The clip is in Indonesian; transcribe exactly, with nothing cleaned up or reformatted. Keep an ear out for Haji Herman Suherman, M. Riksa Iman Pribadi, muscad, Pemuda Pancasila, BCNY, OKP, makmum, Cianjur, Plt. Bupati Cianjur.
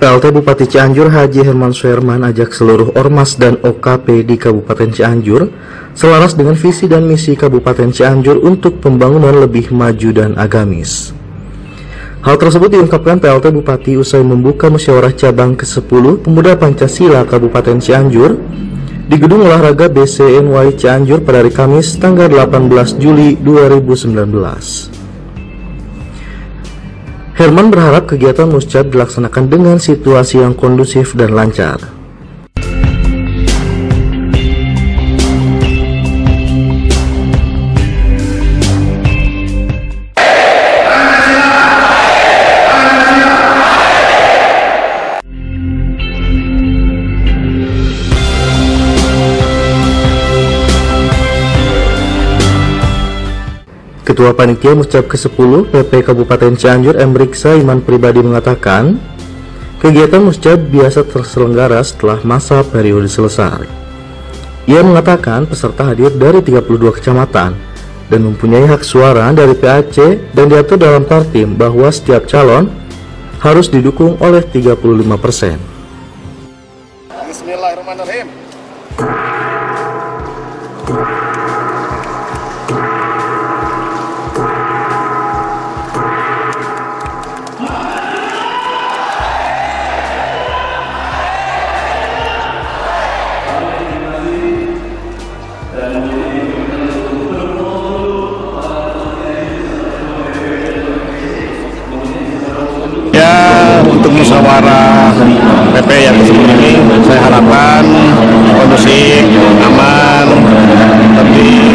P L T Bupati Cianjur Haji Herman Suherman ajak seluruh ormas dan O K P di Kabupaten Cianjur selaras dengan visi dan misi Kabupaten Cianjur untuk pembangunan lebih maju dan agamis. Hal tersebut diungkapkan P L T Bupati usai membuka musyawarah cabang ke sepuluh Pemuda Pancasila Kabupaten Cianjur di Gedung Olahraga B C N Y Cianjur pada hari Kamis tanggal delapan belas Juli dua ribu sembilan belas. Herman berharap kegiatan muscad dilaksanakan dengan situasi yang kondusif dan lancar. Ketua Panitia Muscad ke sepuluh P P Kabupaten Cianjur M. Riksa Iman Pribadi mengatakan, kegiatan muscad biasa terselenggara setelah masa periode selesai. Ia mengatakan peserta hadir dari tiga puluh dua kecamatan dan mempunyai hak suara dari P A C dan diatur dalam Partim bahwa setiap calon harus didukung oleh tiga puluh lima persen. Bismillahirrahmanirrahim. Untuk musyawarah P P yang ke sepuluh ini saya harapkan kondusif, aman, tertib.